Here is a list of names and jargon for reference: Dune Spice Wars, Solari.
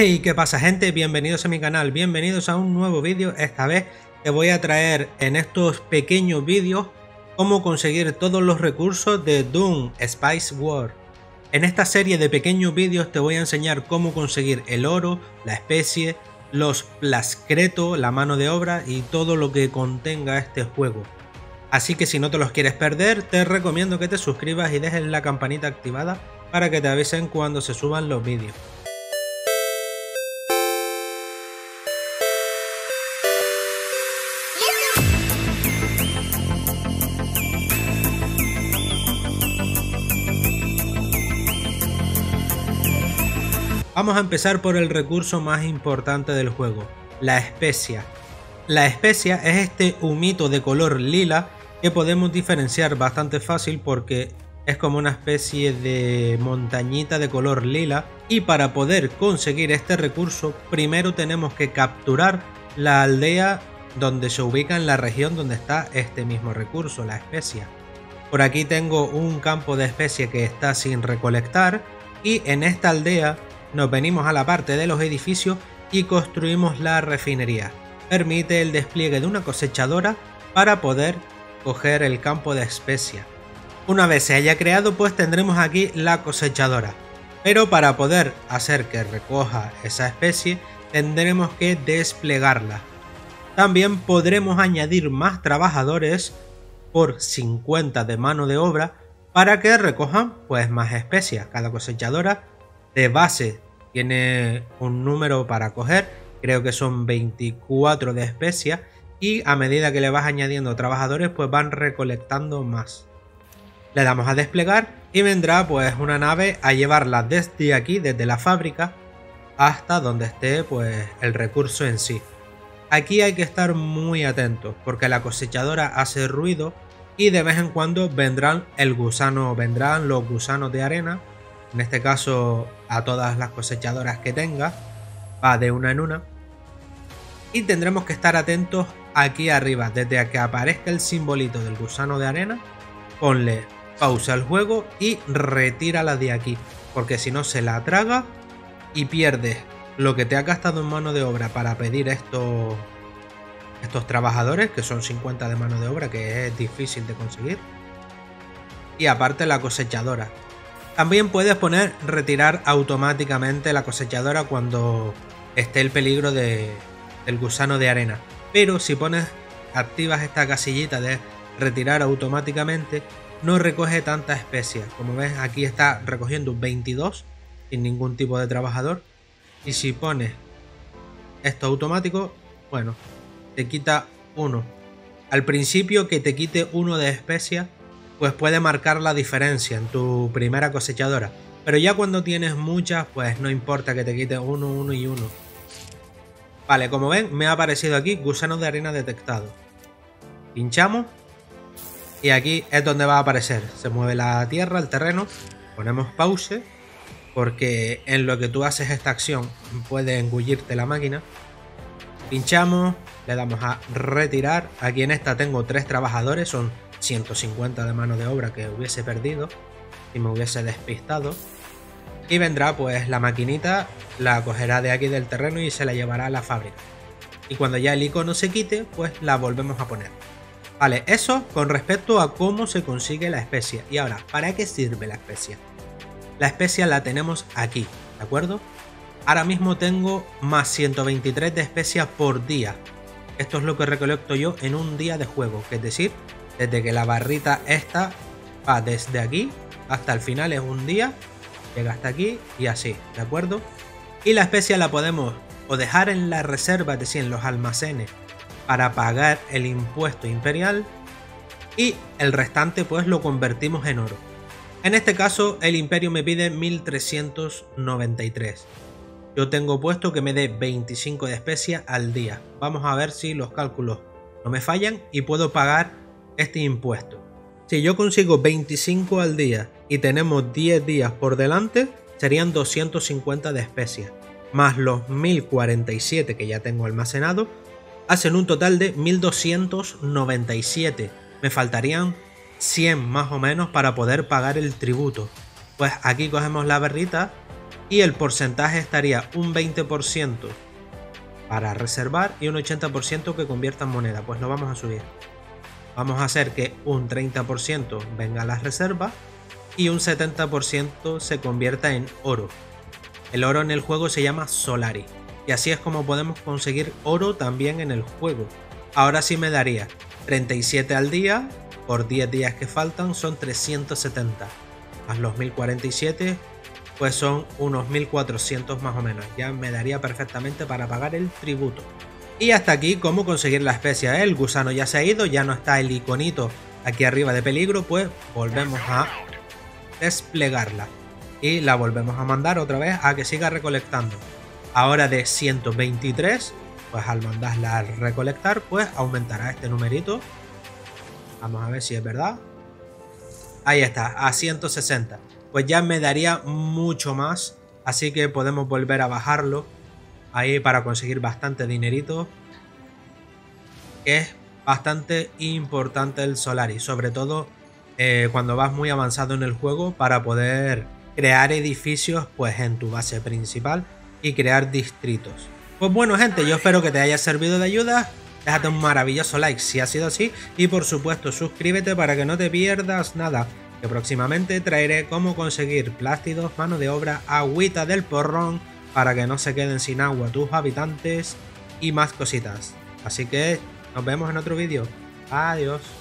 Hey, ¿qué pasa, gente? Bienvenidos a mi canal, bienvenidos a un nuevo vídeo. Esta vez te voy a traer en estos pequeños vídeos cómo conseguir todos los recursos de Dune Spice Wars. En esta serie de pequeños vídeos te voy a enseñar cómo conseguir el oro, la especie, los plascretos, la mano de obra y todo lo que contenga este juego. Así que si no te los quieres perder, te recomiendo que te suscribas y dejes la campanita activada para que te avisen cuando se suban los vídeos. Vamos a empezar por el recurso más importante del juego, la especia. La especia es este humito de color lila que podemos diferenciar bastante fácil porque es como una especie de montañita de color lila, y para poder conseguir este recurso primero tenemos que capturar la aldea donde se ubica en la región donde está este mismo recurso, la especia. Por aquí tengo un campo de especia que está sin recolectar, y en esta aldea nos venimos a la parte de los edificios y construimos la refinería. Permite el despliegue de una cosechadora para poder coger el campo de especia. Una vez se haya creado, pues tendremos aquí la cosechadora. Pero para poder hacer que recoja esa especie, tendremos que desplegarla. También podremos añadir más trabajadores por 50 de mano de obra para que recojan pues más especias. Cada cosechadora de base tiene un número para coger, creo que son 24 de especias, y a medida que le vas añadiendo trabajadores pues van recolectando más. Le damos a desplegar y vendrá pues una nave a llevarla desde aquí, desde la fábrica, hasta donde esté pues el recurso en sí. Aquí hay que estar muy atentos porque la cosechadora hace ruido y de vez en cuando vendrán los gusanos de arena. En este caso, a todas las cosechadoras que tenga, va de una en una. Y tendremos que estar atentos aquí arriba, desde que aparezca el simbolito del gusano de arena, ponle pausa al juego y retírala de aquí, porque si no se la traga y pierdes lo que te ha gastado en mano de obra para pedir estos trabajadores, que son 50 de mano de obra, que es difícil de conseguir, y aparte la cosechadora. También puedes poner retirar automáticamente la cosechadora cuando esté el peligro del gusano de arena. Pero si activas esta casillita de retirar automáticamente, no recoge tanta especia. Como ves, aquí está recogiendo 22 sin ningún tipo de trabajador. Y si pones esto automático, bueno, te quita uno. Al principio que te quite uno de especia, pues puede marcar la diferencia en tu primera cosechadora. Pero ya cuando tienes muchas, pues no importa que te quite uno, uno y uno. Vale, como ven, me ha aparecido aquí gusano de arena detectado. Pinchamos. Y aquí es donde va a aparecer. Se mueve la tierra, el terreno. Ponemos pause. Porque en lo que tú haces esta acción puede engullirte la máquina. Pinchamos. Le damos a retirar. Aquí en esta tengo 3 trabajadores. Son 150 de mano de obra que hubiese perdido si me hubiese despistado, y vendrá pues la maquinita, la cogerá de aquí del terreno y se la llevará a la fábrica, y cuando ya el icono se quite pues la volvemos a poner. Vale, eso con respecto a cómo se consigue la especia. Y ahora, ¿para qué sirve la especia? La especia la tenemos aquí, ¿de acuerdo? Ahora mismo tengo más 123 de especia por día. Esto es lo que recolecto yo en un día de juego, que es decir, desde que la barrita esta va desde aquí hasta el final es un día, llega hasta aquí y así, ¿de acuerdo? Y la especia la podemos o dejar en la reserva, es decir, en los almacenes, para pagar el impuesto imperial, y el restante pues lo convertimos en oro. En este caso el imperio me pide 1393. Yo tengo puesto que me dé 25 de especia al día. Vamos a ver si los cálculos no me fallan y puedo pagar este impuesto. Si yo consigo 25 al día y tenemos 10 días por delante, serían 250 de especias, más los 1047 que ya tengo almacenado, hacen un total de 1297. Me faltarían 100 más o menos para poder pagar el tributo. Pues aquí cogemos la barrita, y el porcentaje estaría un 20% para reservar y un 80% que convierta en moneda. Pues lo vamos a subir. Vamos a hacer que un 30% venga a las reservas y un 70% se convierta en oro. El oro en el juego se llama Solari. Y así es como podemos conseguir oro también en el juego. Ahora sí me daría 37 al día, por 10 días que faltan son 370. Más los 1047, pues son unos 1400 más o menos. Ya me daría perfectamente para pagar el tributo. Y hasta aquí cómo conseguir la especie. El gusano ya se ha ido, ya no está el iconito aquí arriba de peligro, pues volvemos a desplegarla. Y la volvemos a mandar otra vez a que siga recolectando. Ahora de 123, pues al mandarla a recolectar, pues aumentará este numerito. Vamos a ver si es verdad. Ahí está, a 160. Pues ya me daría mucho más, así que podemos volver a bajarlo ahí para conseguir bastante dinerito. Es bastante importante el Solari, sobre todo cuando vas muy avanzado en el juego, para poder crear edificios pues en tu base principal y crear distritos. Pues bueno gente, yo espero que te haya servido de ayuda. Déjate un maravilloso like si ha sido así y por supuesto suscríbete para que no te pierdas nada, que próximamente traeré cómo conseguir plástidos, mano de obra, agüita del porrón para que no se queden sin agua tus habitantes y más cositas. Así que nos vemos en otro vídeo. Adiós.